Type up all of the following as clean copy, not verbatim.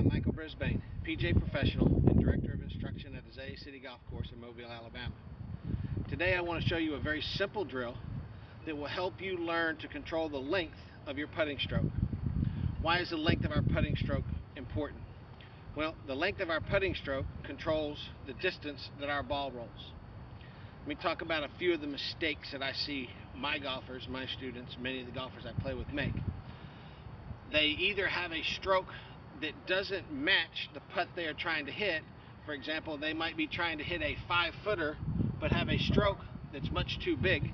I'm Michael Brisbane, PJ Professional and Director of Instruction at Azalea City Golf Course in Mobile, Alabama. Today I want to show you a very simple drill that will help you learn to control the length of your putting stroke. Why is the length of our putting stroke important? Well, the length of our putting stroke controls the distance that our ball rolls. Let me talk about a few of the mistakes that I see my golfers, my students, many of the golfers I play with make. They either have a stroke that doesn't match the putt they are trying to hit. For example, they might be trying to hit a 5-footer but have a stroke that's much too big,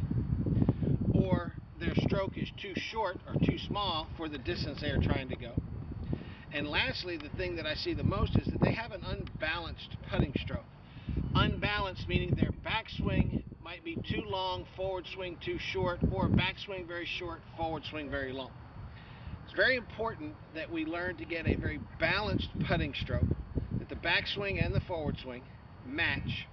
or their stroke is too short or too small for the distance they are trying to go. And lastly, the thing that I see the most is that they have an unbalanced putting stroke. Unbalanced meaning their backswing might be too long, forward swing too short, or backswing very short, forward swing very long. It's very important that we learn to get a very balanced putting stroke, that the backswing and the forward swing match.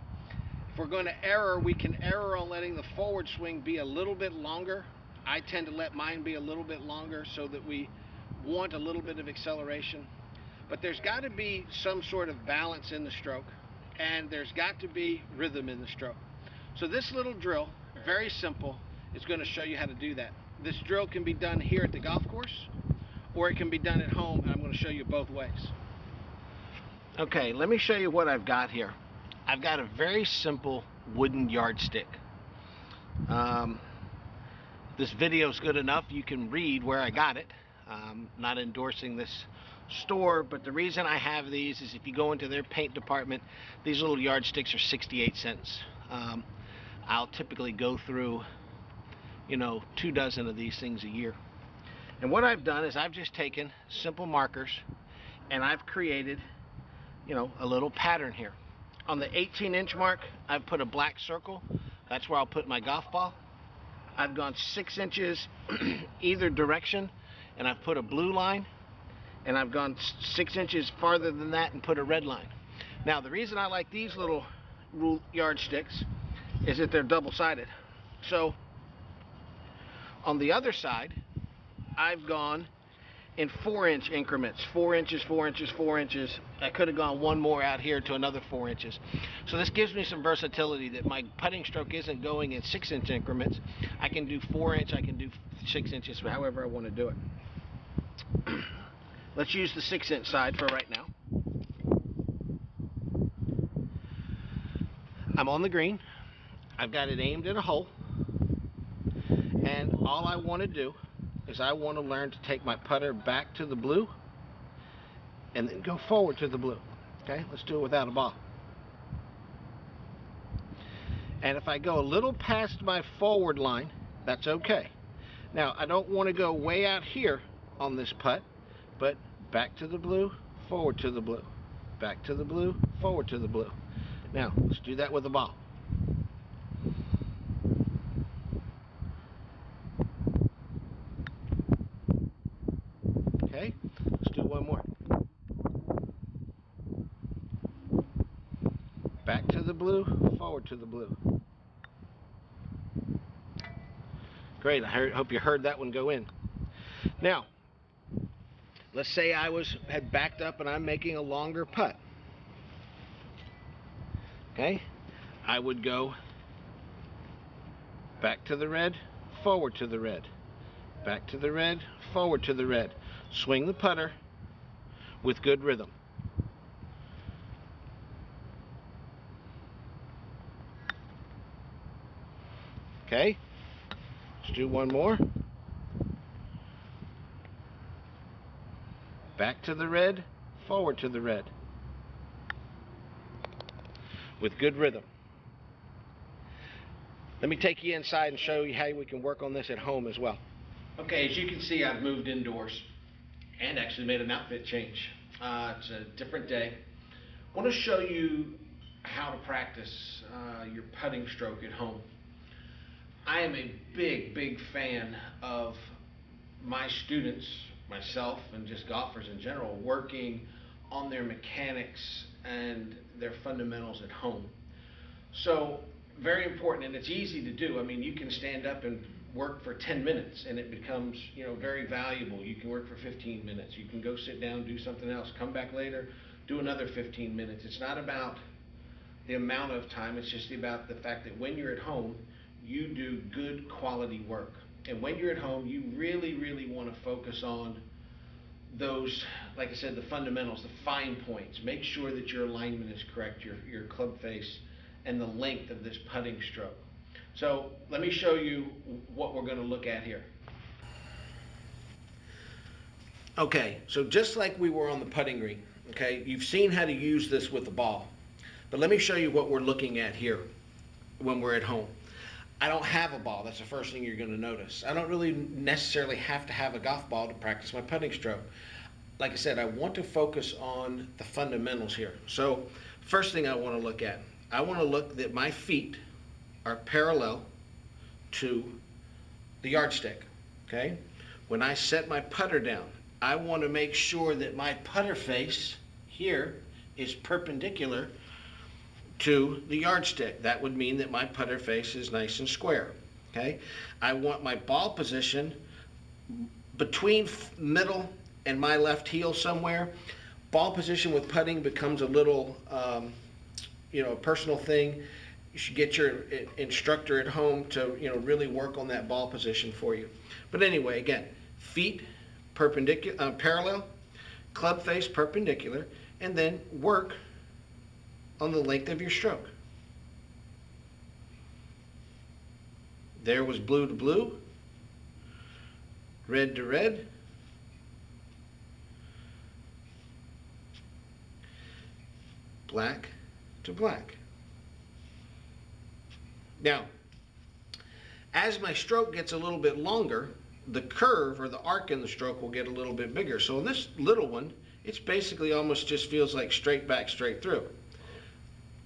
If we're going to error, we can error on letting the forward swing be a little bit longer. I tend to let mine be a little bit longer so that we want a little bit of acceleration. But there's got to be some sort of balance in the stroke, and there's got to be rhythm in the stroke. So this little drill, very simple, is going to show you how to do that. This drill can be done here at the golf course, or it can be done at home, and I'm going to show you both ways. Okay, let me show you what I've got here. I've got a very simple wooden yardstick. This video is good enough, you can read where I got it. I'm not endorsing this store, but the reason I have these is if you go into their paint department, these little yardsticks are 68 cents. I'll typically go through, you know, 24 of these things a year. And what I've done is I've just taken simple markers and I've created, you know, a little pattern here. On the 18-inch mark, I've put a black circle. That's where I'll put my golf ball. I've gone 6 inches either direction and I've put a blue line, and I've gone 6 inches farther than that and put a red line. Now, the reason I like these little yardsticks is that they're double-sided. So on the other side, I've gone in 4-inch increments, 4 inches, 4 inches, 4 inches. I could have gone one more out here to another 4 inches. So this gives me some versatility that my putting stroke isn't going in 6-inch increments. I can do 4-inch, I can do 6 inches, however I want to do it. Let's use the 6-inch side for right now. I'm on the green. I've got it aimed at a hole. And all I want to do is I want to learn to take my putter back to the blue and then go forward to the blue. Okay, let's do it without a ball. And if I go a little past my forward line, that's okay. Now, I don't want to go way out here on this putt, but back to the blue, forward to the blue, back to the blue, forward to the blue. Now, let's do that with a ball. Okay, let's do one more. Back to the blue, forward to the blue. Great, I hope you heard that one go in. Now, let's say I had backed up and I'm making a longer putt. Okay, I would go back to the red, forward to the red, back to the red, forward to the red. Swing the putter with good rhythm. Okay, let's do one more. Back to the red, forward to the red. With good rhythm. Let me take you inside and show you how we can work on this at home as well. Okay, as you can see, I've moved indoors and actually made an outfit change. It's a different day. I want to show you how to practice your putting stroke at home. I am a big, big fan of my students, myself, and just golfers in general, working on their mechanics and their fundamentals at home. So very important, and it's easy to do. I mean, you can stand up and work for 10 minutes and it becomes, you know, very valuable. You can work for 15 minutes. You can go sit down, do something else, come back later, do another 15 minutes. It's not about the amount of time, it's just about the fact that when you're at home, you do good quality work. And when you're at home, you really, really want to focus on those, like I said, the fundamentals, the fine points. Make sure that your alignment is correct, your club face, and the length of this putting stroke. So let me show you what we're going to look at here. Okay, so just like we were on the putting green, okay, you've seen how to use this with the ball. But let me show you what we're looking at here when we're at home. I don't have a ball. That's the first thing you're going to notice. I don't really necessarily have to have a golf ball to practice my putting stroke. Like I said, I want to focus on the fundamentals here. So first thing I want to look at, I want to look that my feet are parallel to the yardstick, okay? When I set my putter down, I want to make sure that my putter face here is perpendicular to the yardstick. That would mean that my putter face is nice and square, okay? I want my ball position between middle and my left heel somewhere. Ball position with putting becomes a little, you know, a personal thing. You should get your instructor at home to, you know, really work on that ball position for you. But anyway, again, feet perpendicular, parallel, club face perpendicular, and then work on the length of your stroke. There was blue to blue, red to red. Black to black. Now, as my stroke gets a little bit longer, the curve or the arc in the stroke will get a little bit bigger. So in this little one, it's basically almost just feels like straight back, straight through.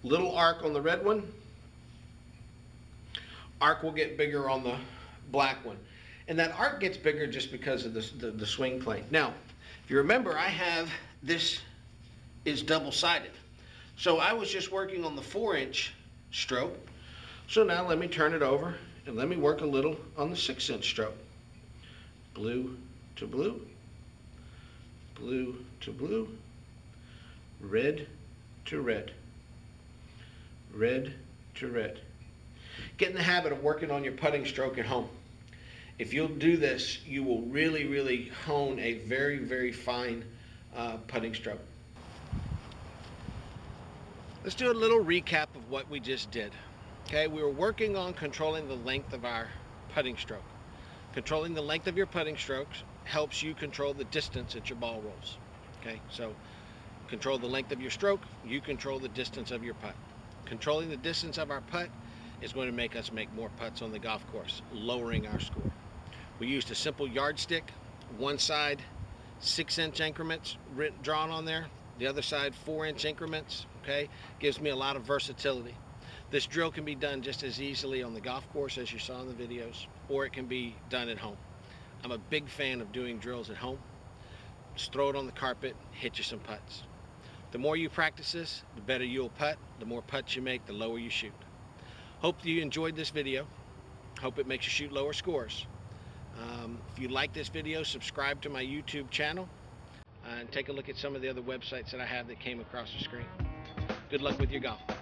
Little arc on the red one, arc will get bigger on the black one. And that arc gets bigger just because of the swing plane. Now, if you remember, I have this is double-sided. So I was just working on the 4-inch stroke. So now let me turn it over and let me work a little on the 6-inch stroke. Blue to blue, blue to blue, red to red, red to red. Get in the habit of working on your putting stroke at home. If you'll do this, you will really, really hone a very, very fine putting stroke. Let's do a little recap of what we just did. Okay, we were working on controlling the length of our putting stroke. Controlling the length of your putting strokes helps you control the distance that your ball rolls. Okay, so control the length of your stroke, you control the distance of your putt. Controlling the distance of our putt is going to make us make more putts on the golf course, lowering our score. We used a simple yardstick, one side 6-inch increments drawn on there, the other side 4-inch increments, okay? Gives me a lot of versatility. This drill can be done just as easily on the golf course as you saw in the videos, or it can be done at home. I'm a big fan of doing drills at home. Just throw it on the carpet, hit you some putts. The more you practice this, the better you'll putt. The more putts you make, the lower you shoot. Hope that you enjoyed this video. Hope it makes you shoot lower scores. If you like this video, subscribe to my YouTube channel and take a look at some of the other websites that I have that came across the screen. Good luck with your golf.